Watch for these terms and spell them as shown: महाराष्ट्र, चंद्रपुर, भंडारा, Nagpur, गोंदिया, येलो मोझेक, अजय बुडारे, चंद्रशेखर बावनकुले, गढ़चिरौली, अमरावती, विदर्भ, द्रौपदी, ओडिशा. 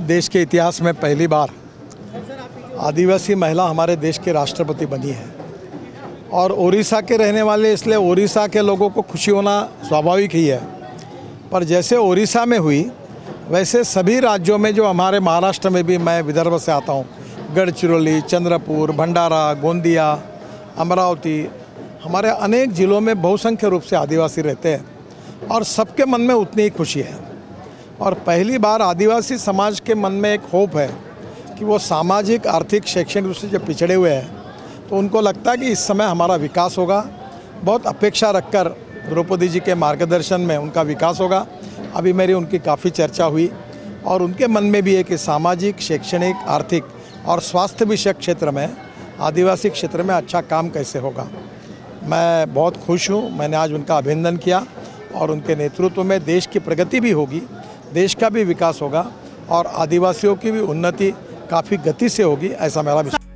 देश के इतिहास में पहली बार आदिवासी महिला हमारे देश के राष्ट्रपति बनी है और ओडिशा के रहने वाले, इसलिए ओडिशा के लोगों को खुशी होना स्वाभाविक ही है। पर जैसे ओडिशा में हुई वैसे सभी राज्यों में, जो हमारे महाराष्ट्र में भी, मैं विदर्भ से आता हूँ, गढ़चिरौली, चंद्रपुर, भंडारा, गोंदिया, अमरावती, हमारे अनेक जिलों में बहुसंख्य रूप से आदिवासी रहते हैं और सबके मन में उतनी ही खुशी है। और पहली बार आदिवासी समाज के मन में एक होप है कि वो सामाजिक, आर्थिक, शैक्षणिक रूप से जो पिछड़े हुए हैं, तो उनको लगता है कि इस समय हमारा विकास होगा। बहुत अपेक्षा रखकर द्रौपदी जी के मार्गदर्शन में उनका विकास होगा। अभी मेरी उनकी काफ़ी चर्चा हुई और उनके मन में भी है कि सामाजिक, शैक्षणिक, आर्थिक और स्वास्थ्य विषयक क्षेत्र में, आदिवासी क्षेत्र में अच्छा काम कैसे होगा। मैं बहुत खुश हूँ। मैंने आज उनका अभिनंदन किया और उनके नेतृत्व में देश की प्रगति भी होगी, देश का भी विकास होगा और आदिवासियों की भी उन्नति काफ़ी गति से होगी, ऐसा मेरा विश्वास है।